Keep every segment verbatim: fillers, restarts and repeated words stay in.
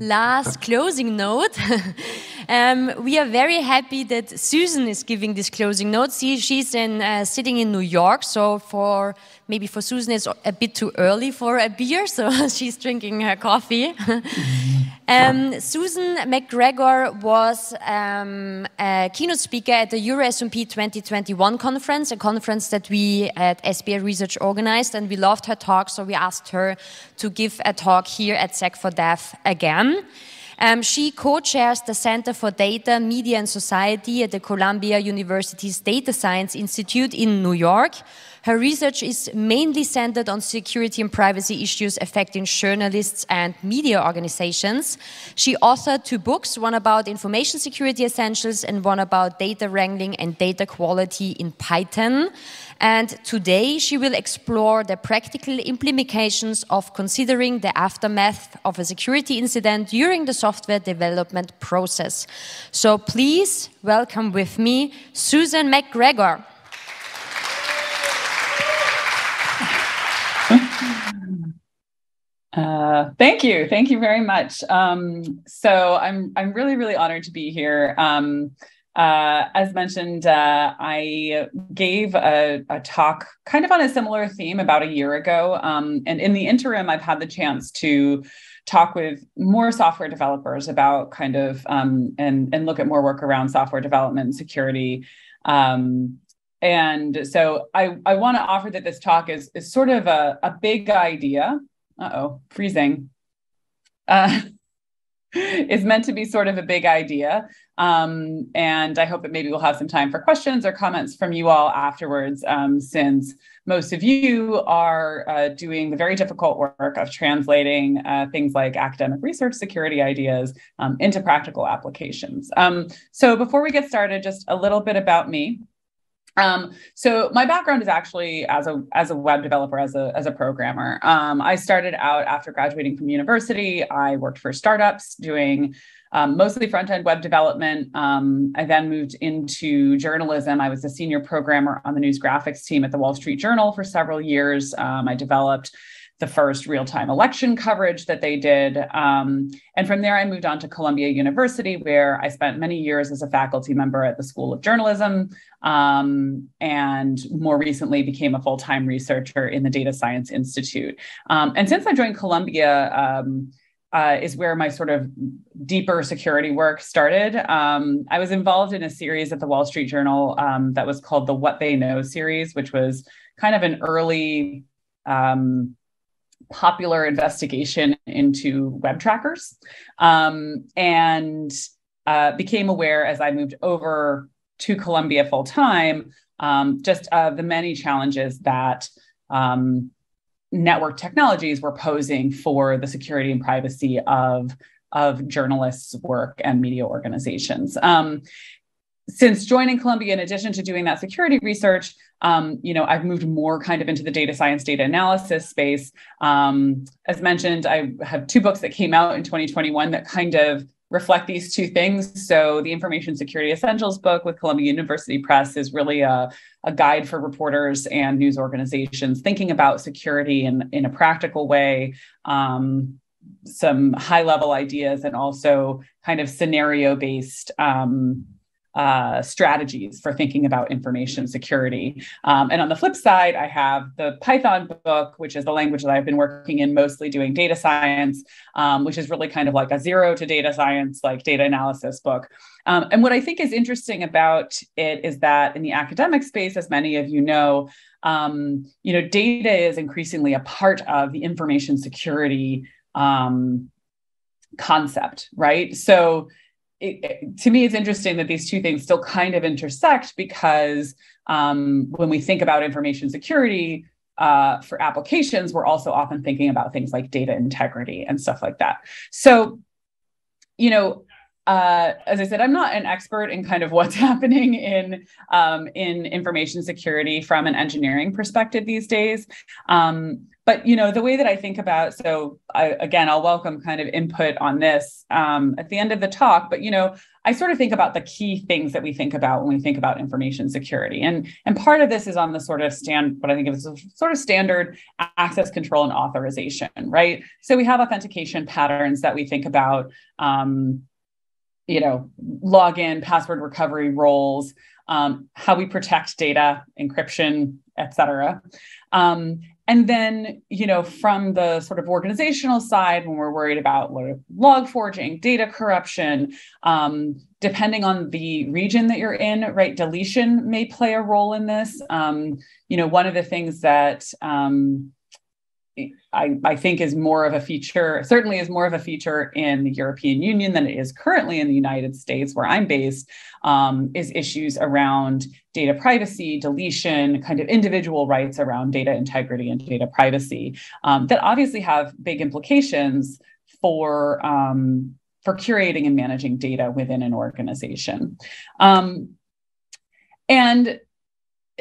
last closing note. um, we are very happy that Susan is giving this closing note. She, she's in, uh, sitting in New York, so for maybe for Susan it's a bit too early for a beer, so she's drinking her coffee. um, Susan McGregor was um, a keynote speaker at the Euro S and P twenty twenty-one conference, a conference that we at S B A Research organized, and we loved her talk, so we asked her to give a talk here at sec four dev again. Um, she co-chairs the Center for Data, Media and Society at the Columbia University's Data Science Institute in New York. Her research is mainly centered on security and privacy issues affecting journalists and media organizations. She authored two books, one about information security essentials and one about data wrangling and data quality in Python. And today she will explore the practical implications of considering the aftermath of a security incident during the software development process. So please welcome with me Susan McGregor. Uh, thank you. Thank you very much. Um, so I'm, I'm really, really honored to be here. Um, Uh, as mentioned, uh, I gave a, a talk kind of on a similar theme about a year ago. Um, and in the interim, I've had the chance to talk with more software developers about kind of, um, and, and look at more work around software development and security. Um, and so I, I want to offer that this talk is, is sort of a, a big idea. Uh-oh, freezing. Uh, is meant to be sort of a big idea. Um, and I hope that maybe we'll have some time for questions or comments from you all afterwards, um, since most of you are uh, doing the very difficult work of translating uh, things like academic research security ideas um, into practical applications. Um, so before we get started, just a little bit about me. Um, so my background is actually as a, as a web developer, as a, as a programmer. Um, I started out after graduating from university. I worked for startups doing um, mostly front-end web development. Um, I then moved into journalism. I was a senior programmer on the news graphics team at the Wall Street Journal for several years. Um, I developed the first real-time election coverage that they did. Um, and from there, I moved on to Columbia University, where I spent many years as a faculty member at the School of Journalism, um, and more recently became a full-time researcher in the Data Science Institute. Um, and since I joined Columbia, um, Uh, is where my sort of deeper security work started. Um, I was involved in a series at the Wall Street Journal um, that was called the What They Know series, which was kind of an early um, popular investigation into web trackers, um, and uh, became aware as I moved over to Columbia full time, um, just uh, the many challenges that um, network technologies were posing for the security and privacy of, of journalists' work and media organizations. Um, since joining Columbia, in addition to doing that security research, um, you know, I've moved more kind of into the data science, data analysis space. Um, as mentioned, I have two books that came out in twenty twenty-one that kind of reflect these two things. So the Information Security Essentials book with Columbia University Press is really a, a guide for reporters and news organizations thinking about security in, in a practical way, um, some high-level ideas, and also kind of scenario-based um, uh, strategies for thinking about information security. Um, and on the flip side, I have the Python book, which is the language that I've been working in, mostly doing data science, um, which is really kind of like a zero to data science, like data analysis book. Um, and what I think is interesting about it is that in the academic space, as many of you know, um, you know, data is increasingly a part of the information security um, concept, right? So It, it, to me, it's interesting that these two things still kind of intersect, because um, when we think about information security uh, for applications, we're also often thinking about things like data integrity and stuff like that. So, you know, Uh, as I said, I'm not an expert in kind of what's happening in um, in information security from an engineering perspective these days. Um, but, you know, the way that I think about, so I, again, I'll welcome kind of input on this um, at the end of the talk. But, you know, I sort of think about the key things that we think about when we think about information security. And, and part of this is on the sort of stand, what I think of as sort of standard access control and authorization, right? So we have authentication patterns that we think about, um, you know, login, password recovery roles, um, how we protect data, encryption, et cetera. Um, and then, you know, from the sort of organizational side, when we're worried about log forging, data corruption, um, depending on the region that you're in, right, deletion may play a role in this. Um, you know, one of the things that, um, I, I think is more of a feature, certainly is more of a feature in the European Union than it is currently in the United States, where I'm based, um, is issues around data privacy, deletion, kind of individual rights around data integrity and data privacy, um, that obviously have big implications for, um, for curating and managing data within an organization. Um, and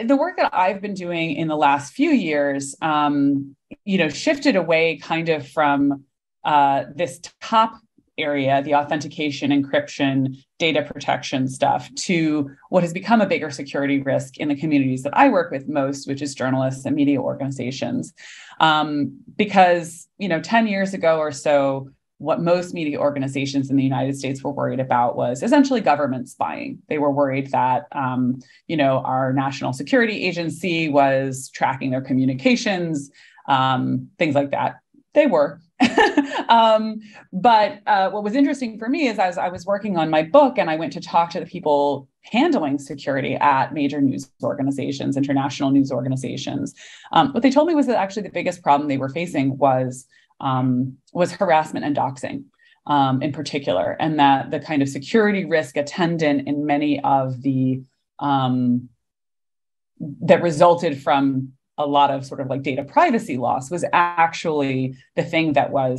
the work that I've been doing in the last few years, um, you know, shifted away kind of from uh, this top area, the authentication, encryption, data protection stuff, to what has become a bigger security risk in the communities that I work with most, which is journalists and media organizations. Um, because, you know, ten years ago or so, what most media organizations in the United States were worried about was essentially government spying. They were worried that, um, you know, our national security agency was tracking their communications, um, things like that. They were. um, but uh, what was interesting for me is as I was working on my book and I went to talk to the people handling security at major news organizations, international news organizations, um, what they told me was that actually the biggest problem they were facing was Um, was harassment and doxing um, in particular, and that the kind of security risk attendant in many of the, um, that resulted from a lot of sort of like data privacy loss was actually the thing that was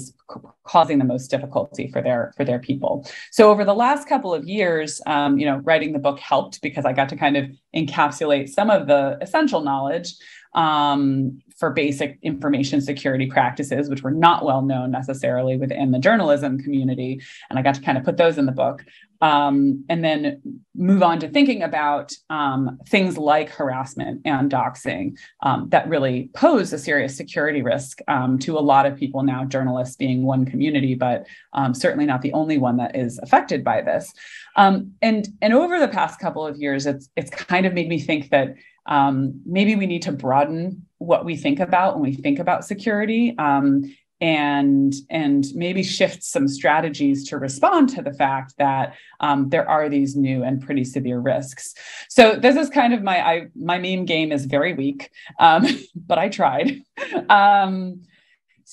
causing the most difficulty for their, for their people. So over the last couple of years, um, you know, writing the book helped because I got to kind of encapsulate some of the essential knowledge um, for basic information security practices, which were not well known necessarily within the journalism community. And I got to kind of put those in the book um, and then move on to thinking about um, things like harassment and doxing um, that really pose a serious security risk um, to a lot of people now, journalists being one community, but um, certainly not the only one that is affected by this. Um, and, and over the past couple of years, it's, it's kind of made me think that Um, maybe we need to broaden what we think about when we think about security, um, and and maybe shift some strategies to respond to the fact that um, there are these new and pretty severe risks. So this is kind of my I, my meme game is very weak, um, but I tried. Um,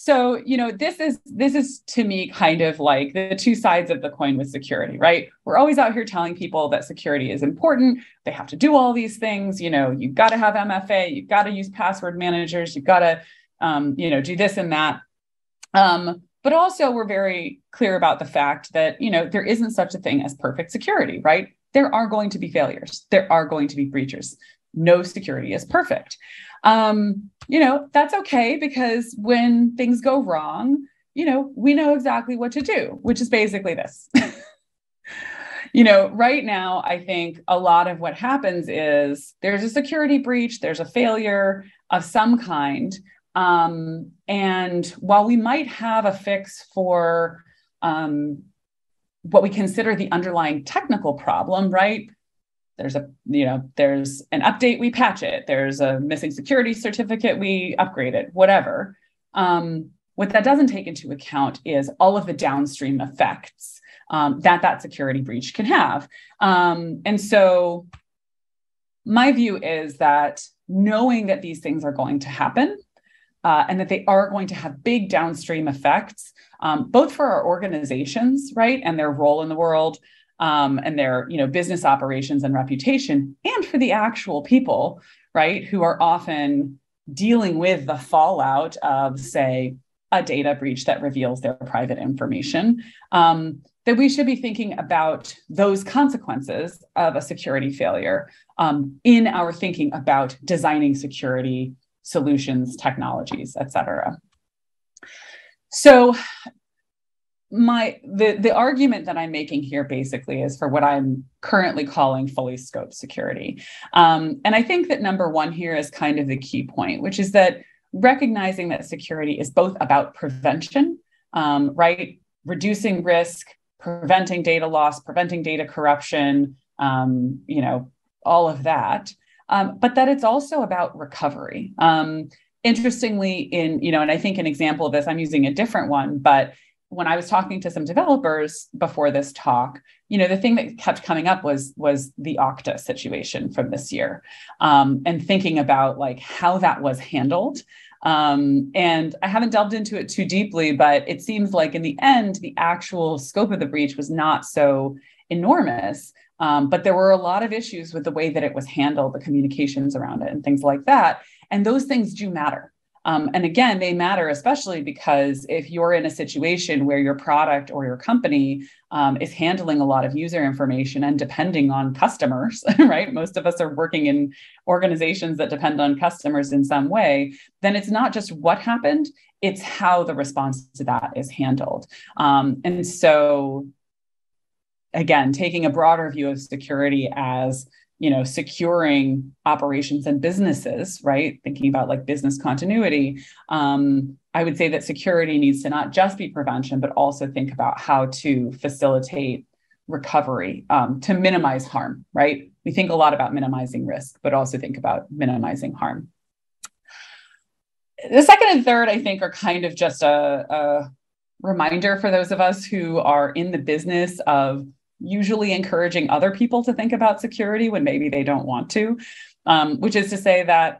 so you know this is this is to me kind of like the two sides of the coin with security, right? We're always out here telling people that security is important. They have to do all these things. You know, you've got to have M F A. You've got to use password managers. You've got to, um, you know, do this and that. Um, but also, we're very clear about the fact that, you know, there isn't such a thing as perfect security, right? There are going to be failures. There are going to be breaches. No security is perfect. Um, you know, that's okay, because when things go wrong, you know, we know exactly what to do, which is basically this. You know, right now, I think a lot of what happens is there's a security breach, there's a failure of some kind. Um, and while we might have a fix for um, what we consider the underlying technical problem, right? There's a, you know, there's an update, we patch it. There's a missing security certificate, we upgrade it, whatever. Um, what that doesn't take into account is all of the downstream effects Um, that that security breach can have. Um, and so my view is that knowing that these things are going to happen uh, and that they are going to have big downstream effects, um, both for our organizations, right, and their role in the world um, and their, you know, business operations and reputation, and for the actual people, right, who are often dealing with the fallout of, say, a data breach that reveals their private information, um, that we should be thinking about those consequences of a security failure um, in our thinking about designing security solutions, technologies, et cetera. So my the, the argument that I'm making here basically is for what I'm currently calling fully scoped security. Um, and I think that number one here is kind of the key point, which is that recognizing that security is both about prevention, um, right? Reducing risk, preventing data loss, preventing data corruption, um, you know, all of that. Um, but that it's also about recovery. Um, interestingly, in, you know, and I think an example of this, I'm using a different one, but when I was talking to some developers before this talk, you know, the thing that kept coming up was, was the Okta situation from this year, um, and thinking about like how that was handled. Um, and I haven't delved into it too deeply, but it seems like in the end, the actual scope of the breach was not so enormous, um, but there were a lot of issues with the way that it was handled, the communications around it and things like that. And those things do matter. Um, and again, they matter, especially because if you're in a situation where your product or your company um, is handling a lot of user information and depending on customers, right? Most of us are working in organizations that depend on customers in some way, then it's not just what happened, it's how the response to that is handled. Um, and so, again, taking a broader view of security as you know, securing operations and businesses, right? Thinking about like business continuity. Um, I would say that security needs to not just be prevention, but also think about how to facilitate recovery um, to minimize harm, right? We think a lot about minimizing risk, but also think about minimizing harm. The second and third, I think, are kind of just a, a reminder for those of us who are in the business of usually encouraging other people to think about security when maybe they don't want to, um, which is to say that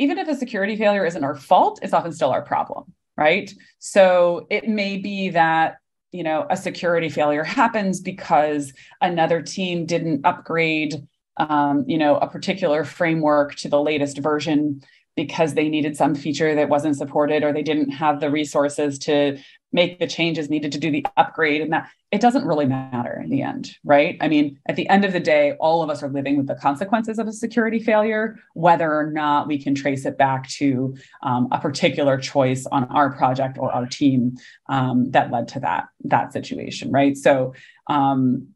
even if a security failure isn't our fault, it's often still our problem, right? So it may be that, you know, a security failure happens because another team didn't upgrade, um, you know, a particular framework to the latest version because they needed some feature that wasn't supported or they didn't have the resources to make the changes needed to do the upgrade, and that it doesn't really matter in the end, right? I mean, at the end of the day, all of us are living with the consequences of a security failure, whether or not we can trace it back to um, a particular choice on our project or our team um, that led to that, that situation, right? So um,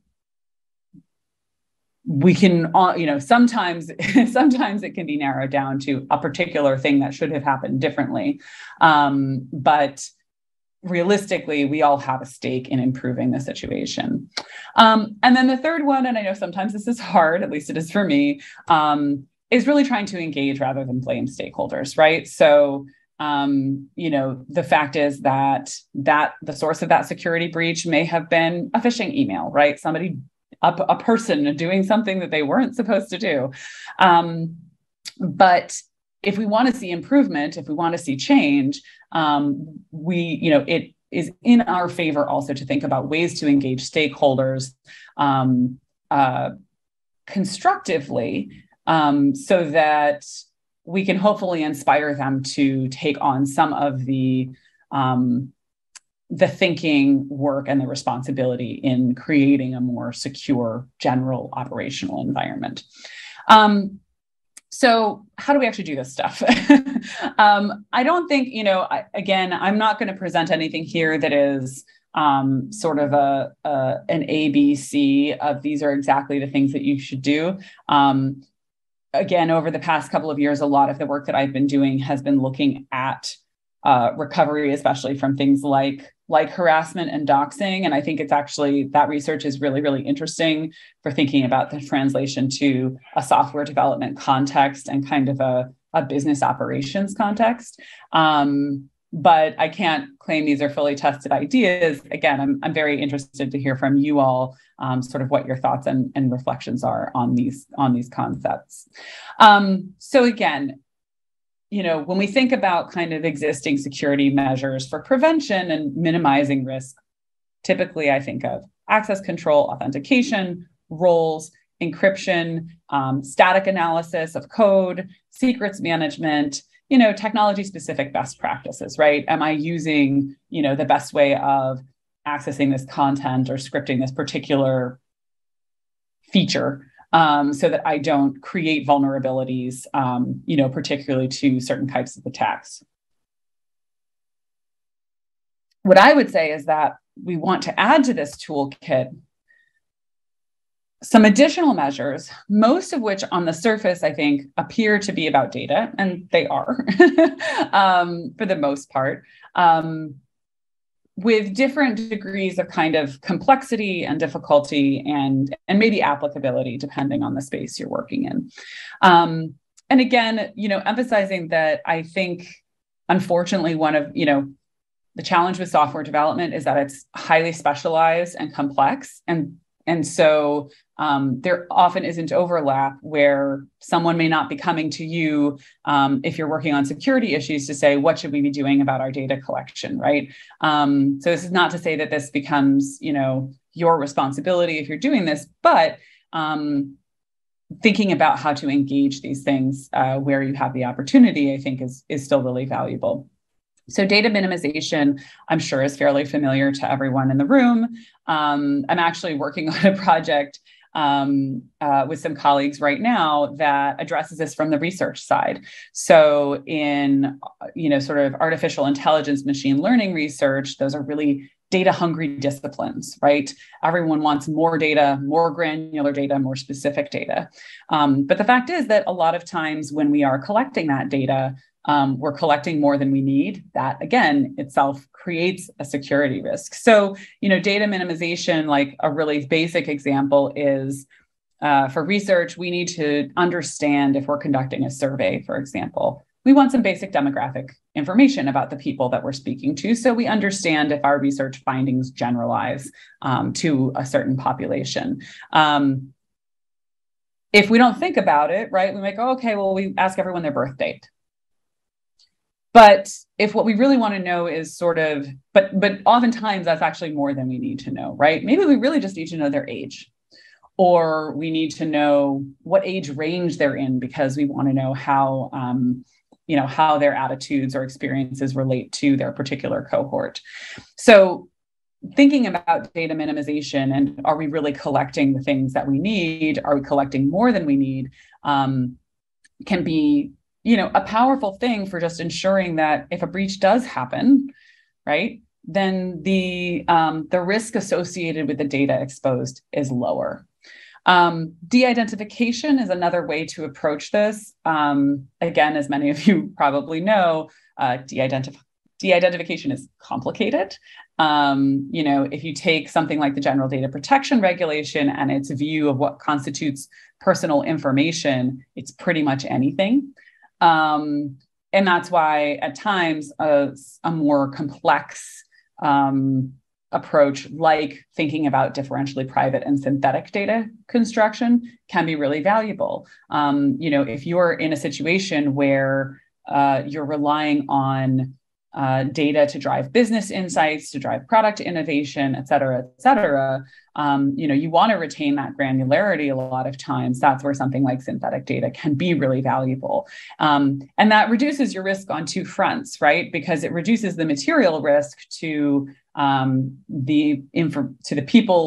we can, all, you know, sometimes, sometimes it can be narrowed down to a particular thing that should have happened differently, um, but realistically, we all have a stake in improving the situation. Um, and then the third one, and I know sometimes this is hard, at least it is for me, um, is really trying to engage rather than blame stakeholders, right? So, um, you know, the fact is that that the source of that security breach may have been a phishing email, right? Somebody, a, a person doing something that they weren't supposed to do. Um, but if we want to see improvement, if we want to see change, um, we, you know, it is in our favor also to think about ways to engage stakeholders um, uh, constructively um, so that we can hopefully inspire them to take on some of the, um, the thinking work and the responsibility in creating a more secure general operational environment. Um, So how do we actually do this stuff? um, I don't think, you know, I, again, I'm not going to present anything here that is um, sort of a, a an A B C of these are exactly the things that you should do. Um, again, over the past couple of years, a lot of the work that I've been doing has been looking at uh, recovery, especially from things like like harassment and doxing. And I think it's actually, that research is really, really interesting for thinking about the translation to a software development context and kind of a, a business operations context. Um, but I can't claim these are fully tested ideas. Again, I'm, I'm very interested to hear from you all, um, sort of what your thoughts and, and reflections are on these, on these concepts. Um, so again, you know, when we think about kind of existing security measures for prevention and minimizing risk, typically I think of access control, authentication, roles, encryption, um, static analysis of code, secrets management, you know, technology specific best practices, right? Am I using, you know, the best way of accessing this content or scripting this particular feature um, so that I don't create vulnerabilities, um, you know, particularly to certain types of attacks? What I would say is that we want to add to this toolkit some additional measures, most of which on the surface, I think, appear to be about data, and they are um, for the most part, um, with different degrees of kind of complexity and difficulty and, and maybe applicability, depending on the space you're working in. Um, and again, you know, emphasizing that I think, unfortunately, one of, you know, the challenge with software development is that it's highly specialized and complex. And, and so um, there often isn't overlap where someone may not be coming to you um, if you're working on security issues to say, what should we be doing about our data collection, right? Um, so this is not to say that this becomes, you know, your responsibility if you're doing this, but um, thinking about how to engage these things uh, where you have the opportunity, I think is, is still really valuable. So data minimization, I'm sure, is fairly familiar to everyone in the room. Um, I'm actually working on a project um, uh, with some colleagues right now that addresses this from the research side. So in, you know, sort of artificial intelligence, machine learning research, those are really data hungry disciplines, right? Everyone wants more data, more granular data, more specific data. Um, but the fact is that a lot of times when we are collecting that data, Um, we're collecting more than we need. That, again, itself creates a security risk. So, you know, data minimization, like a really basic example is uh, for research, we need to understand if we're conducting a survey, for example, we want some basic demographic information about the people that we're speaking to. So we understand if our research findings generalize um, to a certain population. Um, if we don't think about it, right, we might go, okay, well, we ask everyone their birth date. But if what we really want to know is sort of, but but oftentimes that's actually more than we need to know, right? Maybe we really just need to know their age, or we need to know what age range they're in because we want to know how, um, you know, how their attitudes or experiences relate to their particular cohort. So thinking about data minimization and are we really collecting the things that we need? Are we collecting more than we need? Um, can be, you know, a powerful thing for just ensuring that if a breach does happen, right, then the um, the risk associated with the data exposed is lower. Um, de-identification is another way to approach this. Um, again, as many of you probably know, uh, de-identif- de-identification is complicated. Um, you know, if you take something like the General Data Protection Regulation and its view of what constitutes personal information, it's pretty much anything. Um, and that's why at times a, a more complex um, approach, like thinking about differentially private and synthetic data construction, can be really valuable. Um, you know, if you're in a situation where uh, you're relying on uh, data to drive business insights, to drive product innovation, et cetera, et cetera, um, you know, you want to retain that granularity a lot of times. That's where something like synthetic data can be really valuable. Um, and that reduces your risk on two fronts, right? Because it reduces the material risk to um, the inf- to the people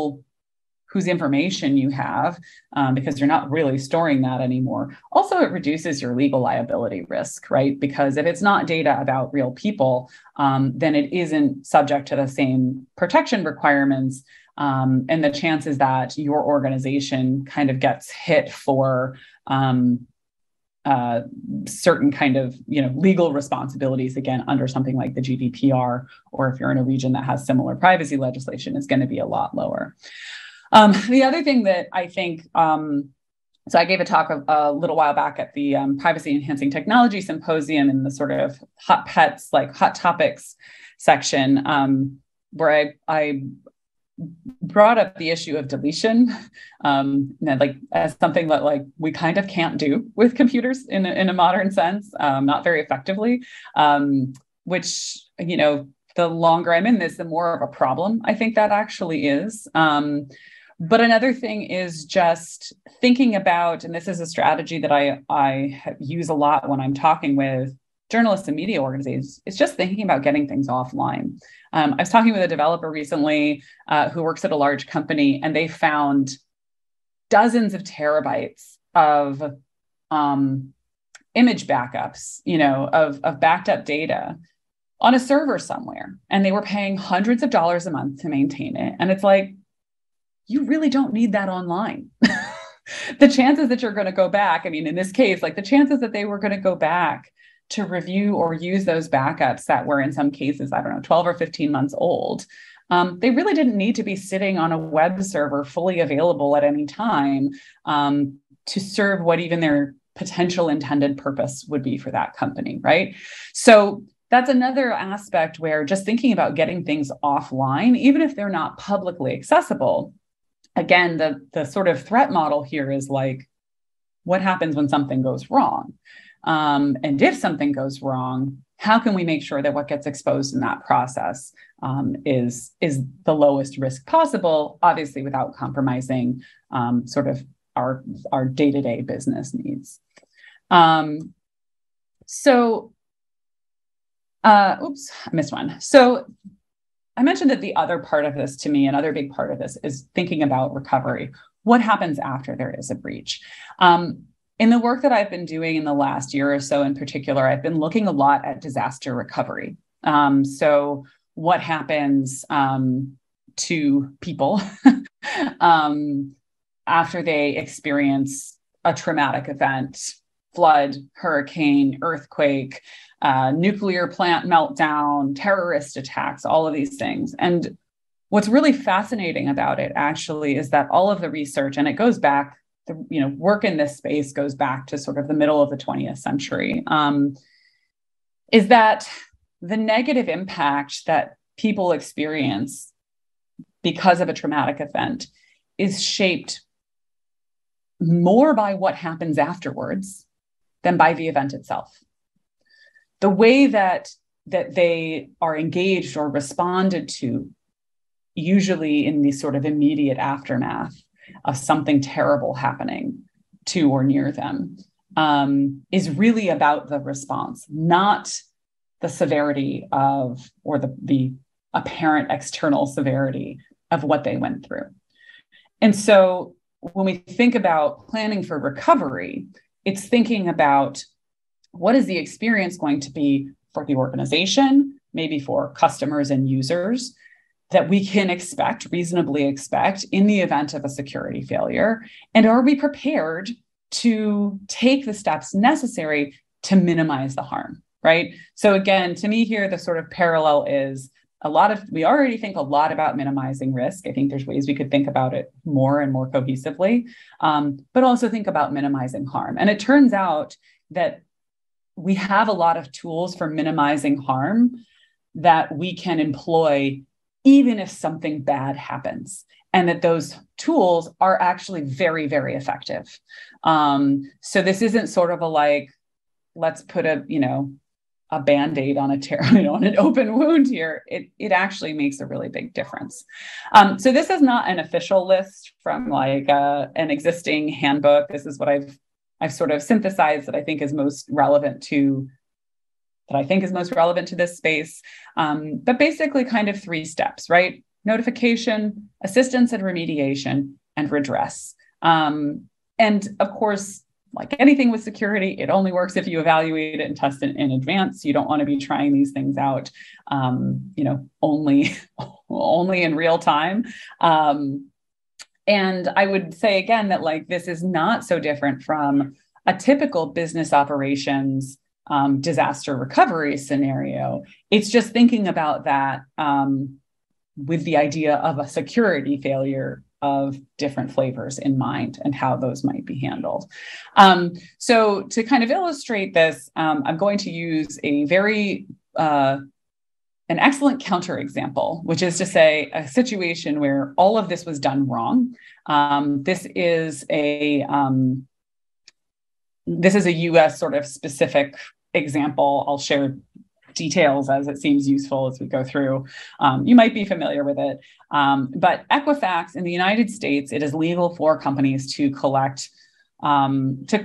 whose information you have, um, because you're not really storing that anymore. Also, it reduces your legal liability risk, right? Because if it's not data about real people, um, then it isn't subject to the same protection requirements. Um, and the chances that your organization kind of gets hit for um, uh, certain kind of, you know, legal responsibilities, again, under something like the G D P R, or if you're in a region that has similar privacy legislation, is going to be a lot lower. Um, the other thing that I think, um, so I gave a talk a, a little while back at the um, Privacy Enhancing Technology Symposium in the sort of hot pets, like hot topics section, um, where I, I brought up the issue of deletion, um, and like as something that like we kind of can't do with computers in a, in a modern sense, um, not very effectively, um, which, you know, the longer I'm in this, the more of a problem I think that actually is. Um, but another thing is just thinking about, and this is a strategy that I, I use a lot when I'm talking with journalists and media organizations, it's just thinking about getting things offline. Um, I was talking with a developer recently uh, who works at a large company, and they found dozens of terabytes of um, image backups, you know, of, of backed up data on a server somewhere. And they were paying hundreds of dollars a month to maintain it. And it's like, you really don't need that online. The chances that you're going to go back, I mean, in this case, like the chances that they were going to go back to review or use those backups that were in some cases, I don't know, twelve or fifteen months old, um, they really didn't need to be sitting on a web server fully available at any time um, to serve what even their potential intended purpose would be for that company, right? So that's another aspect where just thinking about getting things offline, even if they're not publicly accessible. Again, the, the sort of threat model here is like, what happens when something goes wrong? Um, and if something goes wrong, how can we make sure that what gets exposed in that process um, is, is the lowest risk possible, obviously without compromising um, sort of our, our day-to-day business needs. Um, so, uh, oops, I missed one. So I mentioned that the other part of this to me, another big part of this is thinking about recovery. What happens after there is a breach? Um, In the work that I've been doing in the last year or so in particular, I've been looking a lot at disaster recovery. Um, so what happens um, to people um, after they experience a traumatic event, flood, hurricane, earthquake, uh, nuclear plant meltdown, terrorist attacks, all of these things. And what's really fascinating about it actually is that all of the research, and it goes back, The, you know, work in this space goes back to sort of the middle of the twentieth century, um, is that the negative impact that people experience because of a traumatic event is shaped more by what happens afterwards than by the event itself. The way that, that they are engaged or responded to, usually in the sort of immediate aftermath of something terrible happening to or near them, um, is really about the response, not the severity of, or the, the apparent external severity of what they went through. And so when we think about planning for recovery, it's thinking about what is the experience going to be for the organization, maybe for customers and users, that we can expect, reasonably expect, in the event of a security failure? And are we prepared to take the steps necessary to minimize the harm, right? So again, to me here, the sort of parallel is a lot of, we already think a lot about minimizing risk. I think there's ways we could think about it more and more cohesively, um, but also think about minimizing harm. And it turns out that we have a lot of tools for minimizing harm that we can employ even if something bad happens, and that those tools are actually very, very effective. Um, so this isn't sort of a like, let's put a, you know, a Band-Aid on a tear, you know, on an open wound here. It, it actually makes a really big difference. Um, so this is not an official list from like uh, an existing handbook. This is what I've, I've sort of synthesized that I think is most relevant to that I think is most relevant to this space, um, but basically kind of three steps, right? Notification, assistance and remediation, and redress. Um, and of course, like anything with security, it only works if you evaluate it and test it in advance. You don't want to be trying these things out, um, you know, only, only in real time. Um, and I would say again that like this is not so different from a typical business operations Um, disaster recovery scenario. It's just thinking about that um, with the idea of a security failure of different flavors in mind and how those might be handled. Um, so to kind of illustrate this, um, I'm going to use a very, uh, an excellent counterexample, which is to say a situation where all of this was done wrong. Um, this is a, um, this is a U S sort of specific example. I'll share details as it seems useful as we go through. Um, you might be familiar with it, um, but Equifax in the United States, it is legal for companies to collect, um, to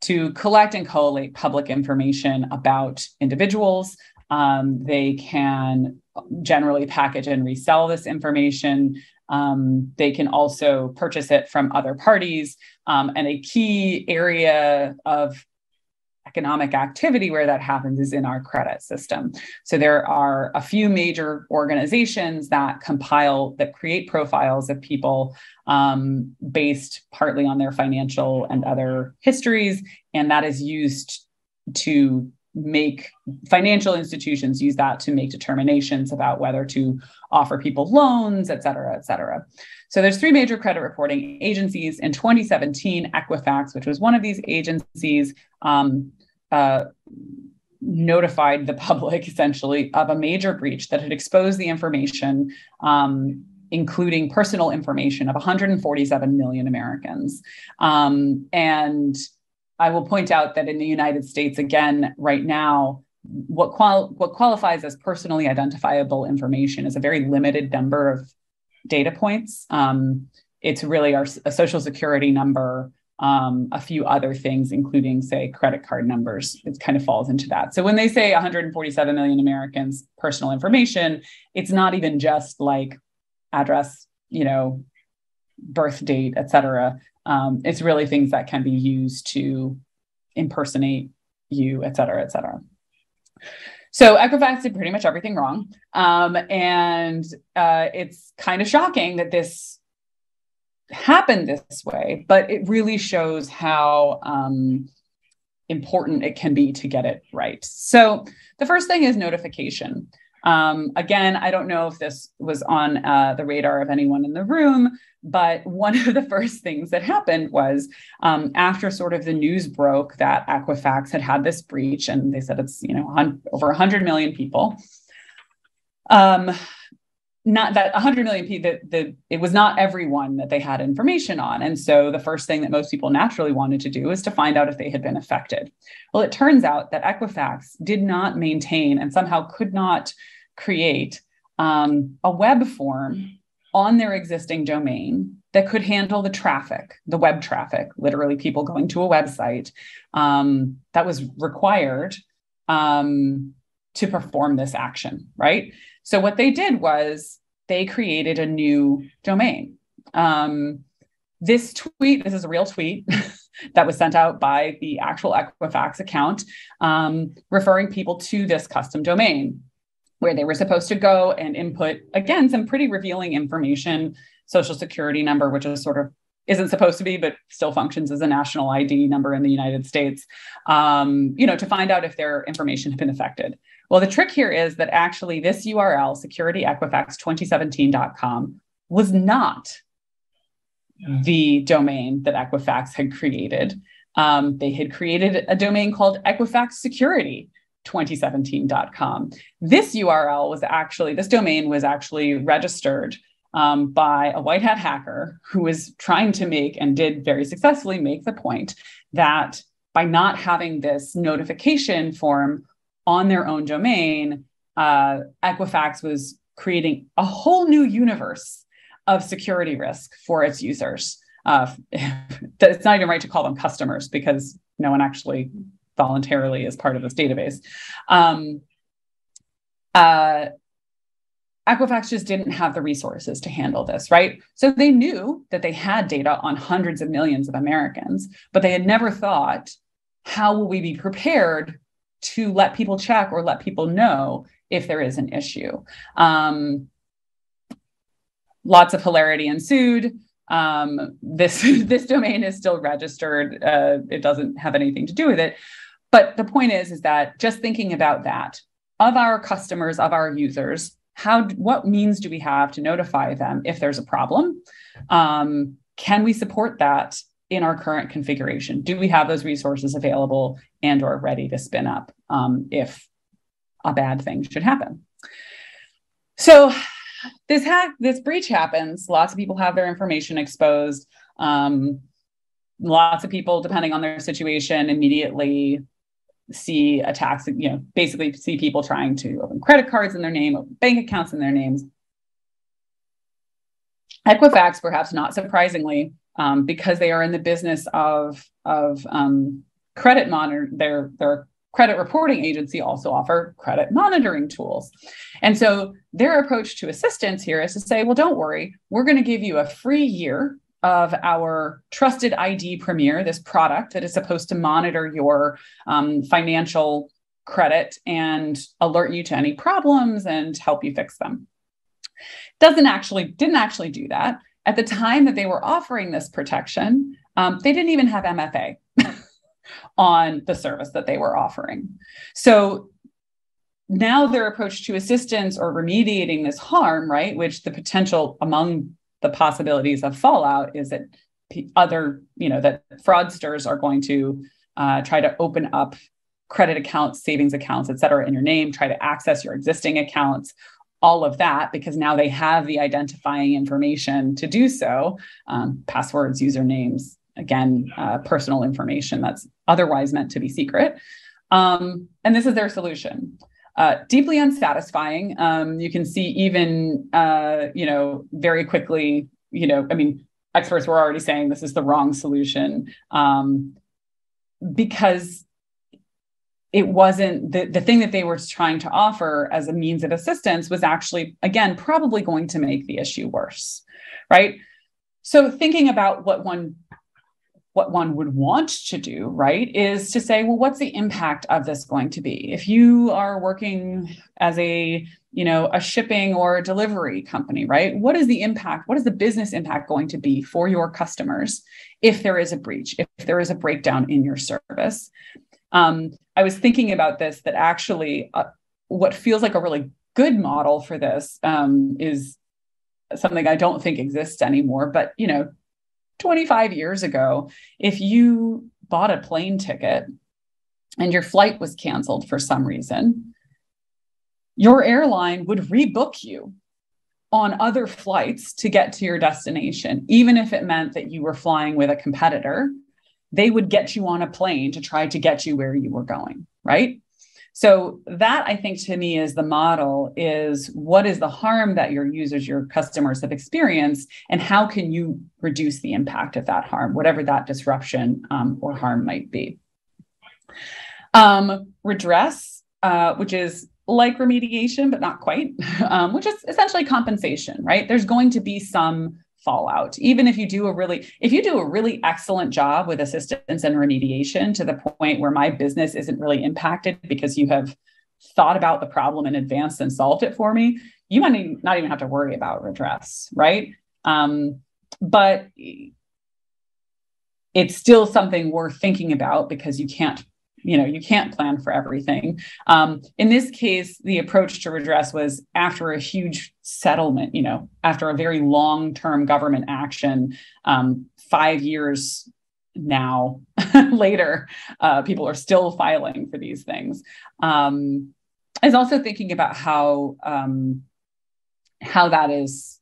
to collect and collate public information about individuals. Um, they can generally package and resell this information. Um, they can also purchase it from other parties. Um, and a key area of economic activity where that happens is in our credit system. So there are a few major organizations that compile, that create profiles of people um, based partly on their financial and other histories. And that is used to make financial institutions use that to make determinations about whether to offer people loans, et cetera, et cetera. So there's three major credit reporting agencies. In twenty seventeen, Equifax, which was one of these agencies, um, uh, notified the public essentially of a major breach that had exposed the information, um, including personal information of one hundred forty-seven million Americans. Um, and I will point out that in the United States, again, right now, what, qual- what qualifies as personally identifiable information is a very limited number of data points. Um, it's really our a social security number, um, a few other things, including, say, credit card numbers. It kind of falls into that. So when they say one hundred forty-seven million Americans personal information, it's not even just like address, you know, birth date, et cetera. Um, it's really things that can be used to impersonate you, et cetera, et cetera. So Equifax did pretty much everything wrong. Um, and uh, it's kind of shocking that this happened this way, but it really shows how um, important it can be to get it right. So the first thing is notification. Um, again, I don't know if this was on uh, the radar of anyone in the room, but one of the first things that happened was um, after sort of the news broke that Equifax had had this breach, and they said it's, you know, on, over one hundred million people. Um, not that one hundred million people, that the, it was not everyone that they had information on. And so the first thing that most people naturally wanted to do is to find out if they had been affected. Well, it turns out that Equifax did not maintain and somehow could not create um, a web form on their existing domain that could handle the traffic, the web traffic, literally people going to a website um, that was required um, to perform this action, right? So what they did was they created a new domain. Um, this tweet, this is a real tweet that was sent out by the actual Equifax account, um, referring people to this custom domain where they were supposed to go and input, again, some pretty revealing information, social security number, which is sort of isn't supposed to be, but still functions as a national I D number in the United States, um, you know, to find out if their information had been affected. Well, the trick here is that actually this U R L, security equifax twenty seventeen dot com, was not the domain that Equifax had created. Um, they had created a domain called equifax security twenty seventeen dot com. This U R L was actually, this domain was actually registered um, by a white hat hacker who was trying to make, and did very successfully make, the point that by not having this notification form on their own domain, uh, Equifax was creating a whole new universe of security risk for its users. Uh, it's not even right to call them customers because no one actually voluntarily is part of this database. Um, uh, Equifax just didn't have the resources to handle this, right? So they knew that they had data on hundreds of millions of Americans, but they had never thought, how will we be prepared to let people check or let people know if there is an issue. Um, lots of hilarity ensued. Um, this, this domain is still registered. Uh, it doesn't have anything to do with it. But the point is, is that just thinking about that, of our customers, of our users, how, what means do we have to notify them if there's a problem? Um, can we support that in our current configuration? Do we have those resources available and or ready to spin up um, if a bad thing should happen? So this hack, this breach happens. Lots of people have their information exposed. Um, lots of people, depending on their situation, immediately see attacks, you know, basically see people trying to open credit cards in their name, open bank accounts in their names. Equifax, perhaps not surprisingly, Um, because they are in the business of, of um, credit monitor, their, their credit reporting agency also offer credit monitoring tools. And so their approach to assistance here is to say, well, don't worry, we're going to give you a free year of our Trusted I D Premier, this product that is supposed to monitor your um, financial credit and alert you to any problems and help you fix them. Doesn't actually, didn't actually do that. At the time that they were offering this protection, um, they didn't even have M F A on the service that they were offering. So now their approach to assistance or remediating this harm, right, which the potential among the possibilities of fallout is that other, you know, that fraudsters are going to uh, try to open up credit accounts, savings accounts, et cetera, in your name, try to access your existing accounts, all of that, because now they have the identifying information to do so, um, passwords, usernames, again, uh, personal information that's otherwise meant to be secret. Um, and this is their solution. Uh, deeply unsatisfying. Um, you can see even, uh, you know, very quickly, you know, I mean, experts were already saying this is the wrong solution um, because it wasn't the, the thing that they were trying to offer as a means of assistance was actually, again, probably going to make the issue worse, right? So thinking about what one what one would want to do, right, is to say, well, what's the impact of this going to be? If you are working as a, you know, a shipping or a delivery company, right, what is the impact? What is the business impact going to be for your customers if there is a breach, if there is a breakdown in your service? Um, I was thinking about this, that actually uh, what feels like a really good model for this um, is something I don't think exists anymore, but, you know, twenty-five years ago, if you bought a plane ticket and your flight was canceled for some reason, your airline would rebook you on other flights to get to your destination, even if it meant that you were flying with a competitor. They would get you on a plane to try to get you where you were going, right? So that, I think, to me is the model, is what is the harm that your users, your customers have experienced, and how can you reduce the impact of that harm, whatever that disruption um, or harm might be. Um, redress, uh, which is like remediation, but not quite, um, which is essentially compensation, right? There's going to be some fallout. Even if you do a really, if you do a really excellent job with assistance and remediation to the point where my business isn't really impacted because you have thought about the problem in advance and solved it for me, you might not even have to worry about redress, right? Um, but it's still something worth thinking about because you can't, you know, you can't plan for everything. Um, in this case, the approach to redress was after a huge settlement, you know, after a very long-term government action, um, five years now later, uh, people are still filing for these things. Um, I was also thinking about how, um, how that is,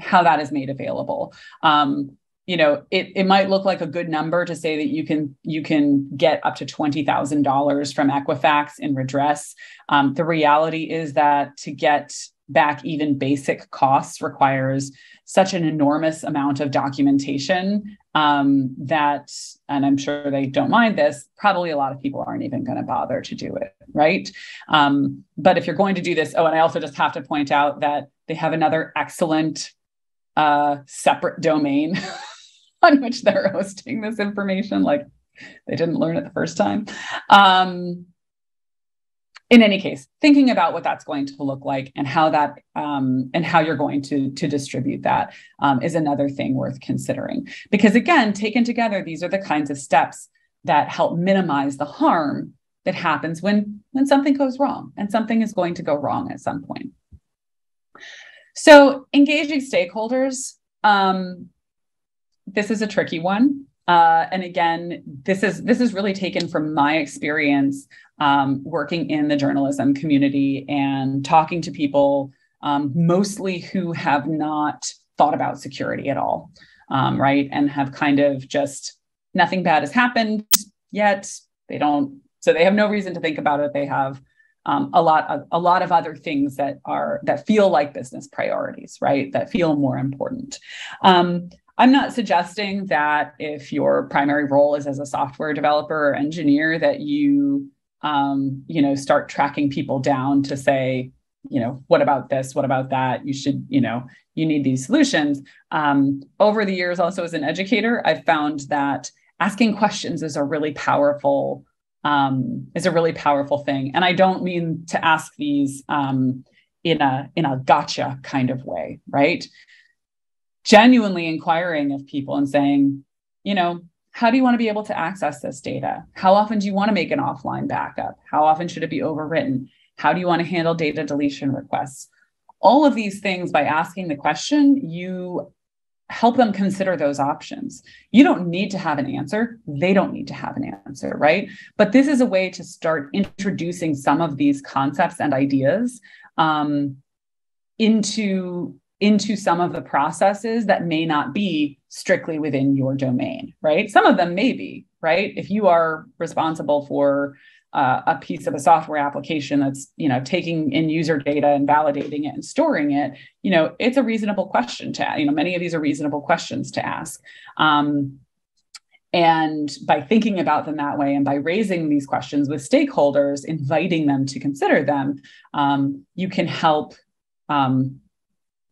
how that is made available. Um, You know, it, it might look like a good number to say that you can you can get up to twenty thousand dollars from Equifax in redress. Um, the reality is that to get back even basic costs requires such an enormous amount of documentation um, that, and I'm sure they don't mind this, probably a lot of people aren't even going to bother to do it, right? Um, but if you're going to do this, oh, and I also just have to point out that they have another excellent uh, separate domain on which they're hosting this information, like they didn't learn it the first time. Um, in any case, thinking about what that's going to look like and how that um, and how you're going to to distribute that um, is another thing worth considering. Because again, taken together, these are the kinds of steps that help minimize the harm that happens when when something goes wrong, and something is going to go wrong at some point. So engaging stakeholders. Um, This is a tricky one. Uh, and again, this is this is really taken from my experience um, working in the journalism community and talking to people um, mostly who have not thought about security at all, um, right? And have kind of just, nothing bad has happened yet. They don't, so they have no reason to think about it. They have um, a lot of a lot of other things that are that feel like business priorities, right? That feel more important. Um, I'm not suggesting that if your primary role is as a software developer or engineer that you, um, you know, start tracking people down to say, you know, what about this? What about that? You should, you know, you need these solutions. Um, over the years, also as an educator, I've found that asking questions is a really powerful, um, is a really powerful thing. And I don't mean to ask these um, in a in a gotcha kind of way, right? Genuinely inquiring of people and saying, you know, how do you want to be able to access this data? How often do you want to make an offline backup? How often should it be overwritten? How do you want to handle data deletion requests? All of these things, by asking the question, you help them consider those options. You don't need to have an answer. They don't need to have an answer, right? But this is a way to start introducing some of these concepts and ideas um, into into some of the processes that may not be strictly within your domain, right? Some of them may be, right? If you are responsible for uh, a piece of a software application that's, you know, taking in user data and validating it and storing it, you know, it's a reasonable question to, you know, many of these are reasonable questions to ask. Um, and by thinking about them that way and by raising these questions with stakeholders, inviting them to consider them, um, you can help um,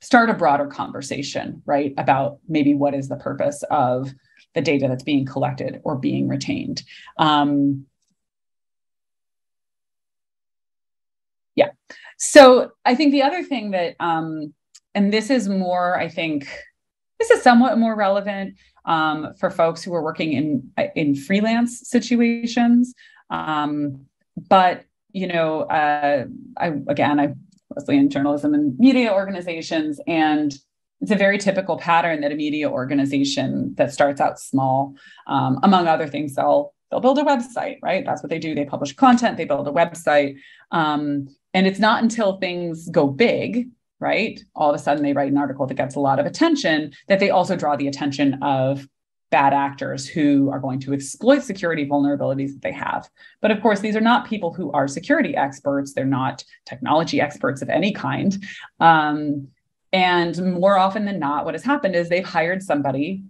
start a broader conversation, right, about maybe what is the purpose of the data that's being collected or being retained. Um, yeah. So I think the other thing that, um, and this is more, I think, this is somewhat more relevant um, for folks who are working in, in freelance situations. Um, but, you know, uh, I, again, I mostly in journalism and media organizations. And it's a very typical pattern that a media organization that starts out small, um, among other things, they'll, they'll build a website, right? That's what they do. They publish content, they build a website. Um, and it's not until things go big, right? All of a sudden they write an article that gets a lot of attention that they also draw the attention of bad actors who are going to exploit security vulnerabilities that they have. But of course, these are not people who are security experts. They're not technology experts of any kind. Um, and more often than not, what has happened is they've hired somebody,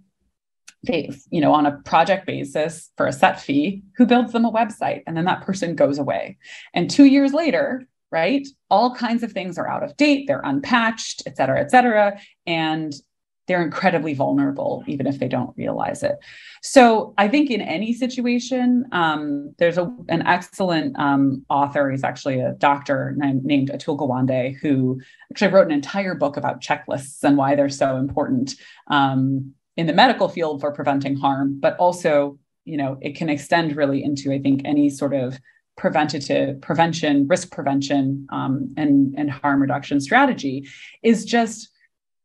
they, you know, on a project basis for a set fee, who builds them a website, and then that person goes away. And two years later, right, all kinds of things are out of date, they're unpatched, et cetera, et cetera. And they're incredibly vulnerable, even if they don't realize it. So I think in any situation, um, there's a, an excellent um, author. He's actually a doctor named, named Atul Gawande, who actually wrote an entire book about checklists and why they're so important um, in the medical field for preventing harm. But also, you know, it can extend really into, I think, any sort of preventative prevention, risk prevention, um, and and harm reduction strategy is just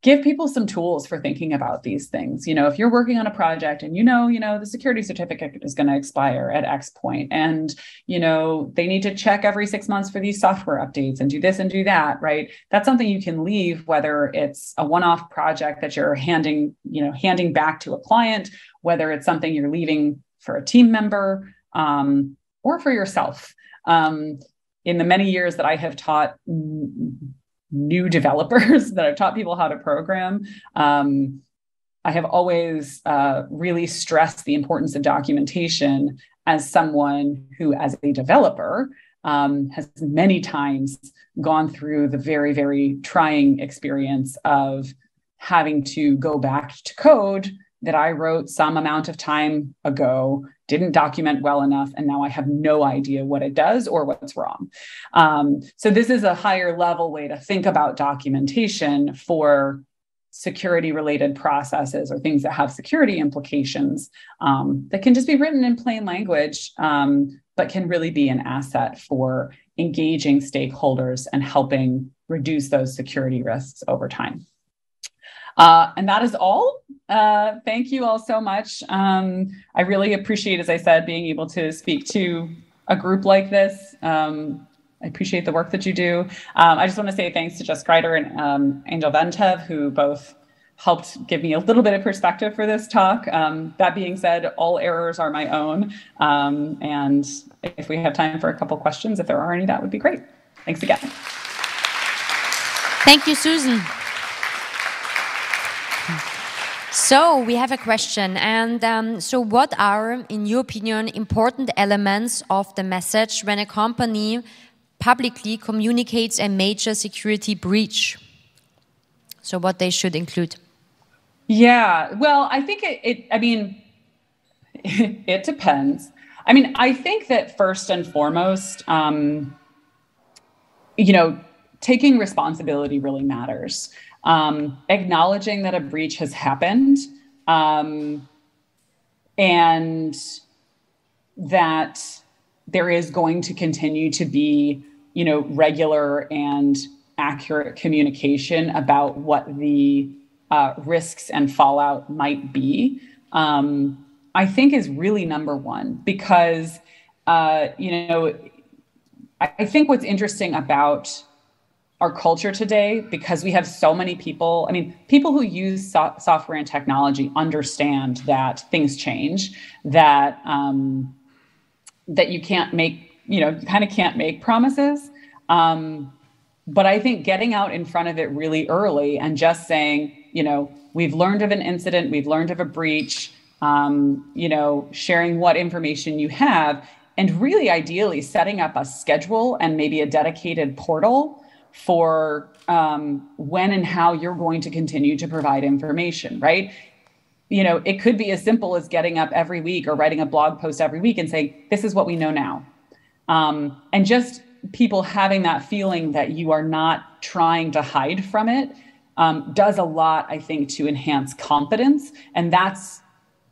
give people some tools for thinking about these things. You know, if you're working on a project and you know, you know, the security certificate is going to expire at X point, and you know they need to check every six months for these software updates and do this and do that, right? That's something you can leave, whether it's a one-off project that you're handing, you know, handing back to a client, whether it's something you're leaving for a team member um, or for yourself. Um, in the many years that I have taught new developers, that I've taught people how to program, um, I have always uh, really stressed the importance of documentation as someone who, as a developer, um, has many times gone through the very, very trying experience of having to go back to code that I wrote some amount of time ago, didn't document well enough, and now I have no idea what it does or what's wrong. Um, so this is a higher level way to think about documentation for security-related processes or things that have security implications um, that can just be written in plain language, um, but can really be an asset for engaging stakeholders and helping reduce those security risks over time. Uh, and that is all. Uh, thank you all so much. Um, I really appreciate, as I said, being able to speak to a group like this. Um, I appreciate the work that you do. Um, I just want to say thanks to Jess Kreider and um, Angel Ventev, who both helped give me a little bit of perspective for this talk. Um, that being said, all errors are my own. Um, and if we have time for a couple questions, if there are any, that would be great. Thanks again. Thank you, Susan. So we have a question, and um, so what are, in your opinion, important elements of the message when a company publicly communicates a major security breach? So what they should include? Yeah, well, I think it, it I mean, it depends. I mean, I think that first and foremost, um, you know, taking responsibility really matters. Um, acknowledging that a breach has happened, um, and that there is going to continue to be, you know, regular and accurate communication about what the uh, risks and fallout might be, um, I think is really number one, because, uh, you know, I, I think what's interesting about our culture today, because we have so many people, I mean, people who use so software and technology understand that things change, that um, that you can't make, you know, you kind of can't make promises. Um, but I think getting out in front of it really early and just saying, you know, we've learned of an incident, we've learned of a breach, um, you know, sharing what information you have, and really ideally setting up a schedule and maybe a dedicated portal for um, when and how you're going to continue to provide information, right? You know, it could be as simple as getting up every week or writing a blog post every week and saying, this is what we know now. Um, and just people having that feeling that you are not trying to hide from it um, does a lot, I think, to enhance confidence. And that's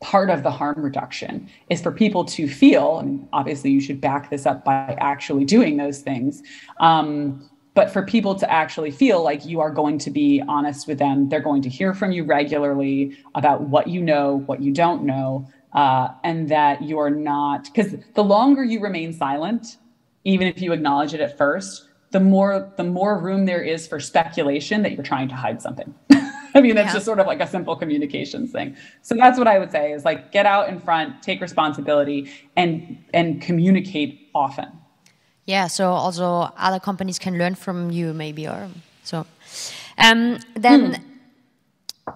part of the harm reduction, is for people to feel, and obviously you should back this up by actually doing those things, um, but for people to actually feel like you are going to be honest with them, they're going to hear from you regularly about what you know, what you don't know, uh, and that you're not, because the longer you remain silent, even if you acknowledge it at first, the more the more room there is for speculation that you're trying to hide something. I mean, that's yeah. just sort of like a simple communications thing. So that's what I would say is, like, get out in front, take responsibility, and and communicate often. Yeah, so also other companies can learn from you, maybe, or so. Um, then, hmm.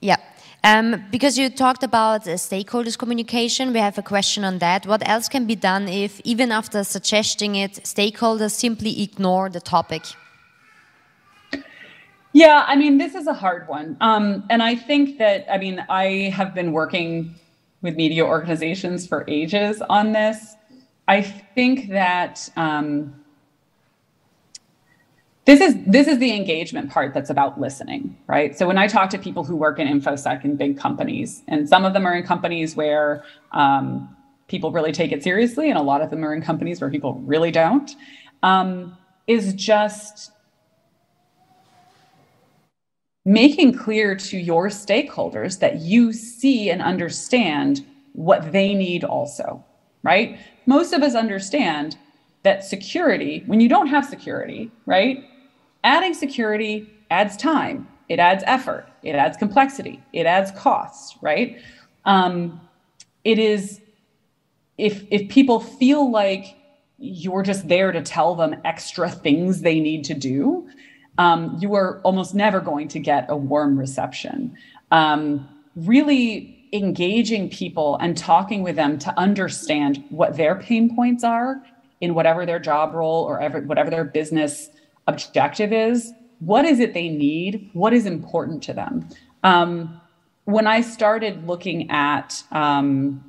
yeah, um, because you talked about uh, stakeholders communication, we have a question on that. What else can be done if, even after suggesting it, stakeholders simply ignore the topic? Yeah, I mean, this is a hard one. Um, and I think that, I mean, I have been working with media organizations for ages on this. I think that um, this is this is the engagement part that's about listening, right? So when I talk to people who work in InfoSec in big companies, and some of them are in companies where um, people really take it seriously, and a lot of them are in companies where people really don't, um, is just making clear to your stakeholders that you see and understand what they need also, right? Most of us understand that security, when you don't have security, right? Adding security adds time, it adds effort, it adds complexity, it adds cost, right? Um, it is, if, if people feel like you're just there to tell them extra things they need to do, um, you are almost never going to get a warm reception. Um, really, engaging people and talking with them to understand what their pain points are in whatever their job role or ever, whatever their business objective is. What is it they need? What is important to them? Um, when I started looking at um,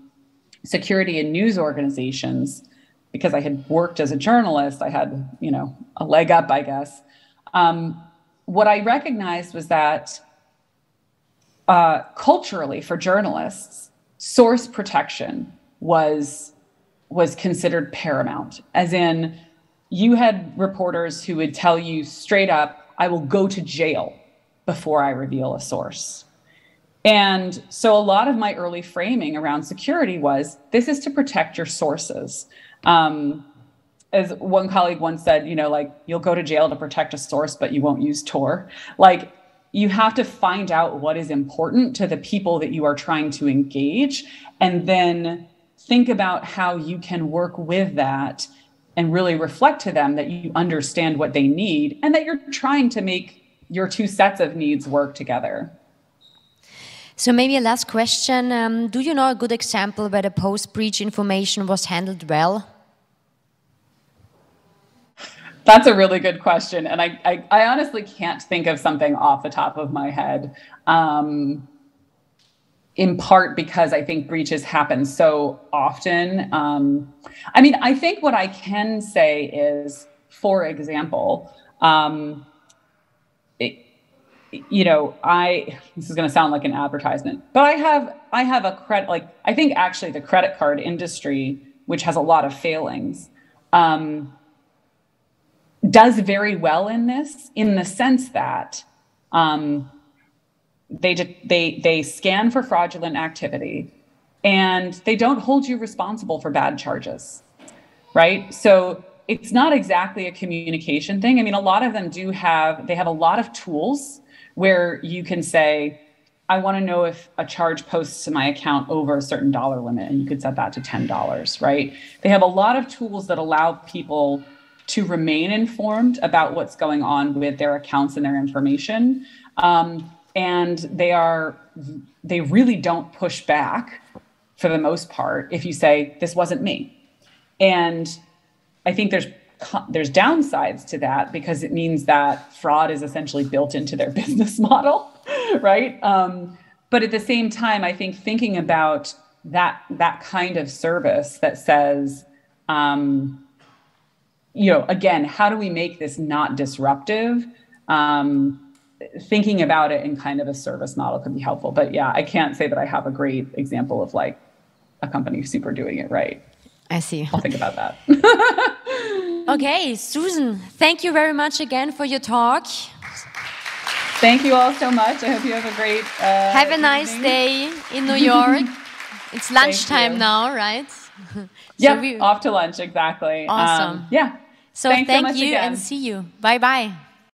security in news organizations, because I had worked as a journalist, I had, you know, a leg up, I guess. Um, what I recognized was that Uh, culturally, for journalists, source protection was was considered paramount. As in, you had reporters who would tell you straight up, "I will go to jail before I reveal a source." And so, a lot of my early framing around security was, "This is to protect your sources." Um, as one colleague once said, "You know, like you'll go to jail to protect a source, but you won't use Tor." Like, you have to find out what is important to the people that you are trying to engage, and then think about how you can work with that and really reflect to them that you understand what they need and that you're trying to make your two sets of needs work together. So maybe a last question. Um, do you know a good example where the post-breach information was handled well? That's a really good question. And I, I, I honestly can't think of something off the top of my head, um, in part because I think breaches happen so often. Um, I mean, I think what I can say is, for example, um, it, you know, I, this is going to sound like an advertisement, but I have, I have a credit, like, I think actually the credit card industry, which has a lot of failings, um, does very well in this, in the sense that, um, they, they, they scan for fraudulent activity and they don't hold you responsible for bad charges. Right. So it's not exactly a communication thing. I mean, a lot of them do have, they have a lot of tools where you can say, I want to know if a charge posts to my account over a certain dollar limit, and you could set that to ten dollars, right? They have a lot of tools that allow people to remain informed about what's going on with their accounts and their information. Um, and they are, they really don't push back for the most part if you say, this wasn't me. And I think there's there's downsides to that, because it means that fraud is essentially built into their business model, right? Um, but at the same time, I think thinking about that that kind of service that says, um, you know, again, how do we make this not disruptive? Um, thinking about it in kind of a service model could be helpful. But yeah, I can't say that I have a great example of like a company super doing it right. I see. I'll think about that. Okay, Susan, thank you very much again for your talk. Thank you all so much. I hope you have a great uh, Have a nice evening. Day in New York. It's lunchtime now, right? So yeah, off to lunch, exactly. Awesome. Um, yeah. So thanks thank so much you again. And see you. Bye-bye.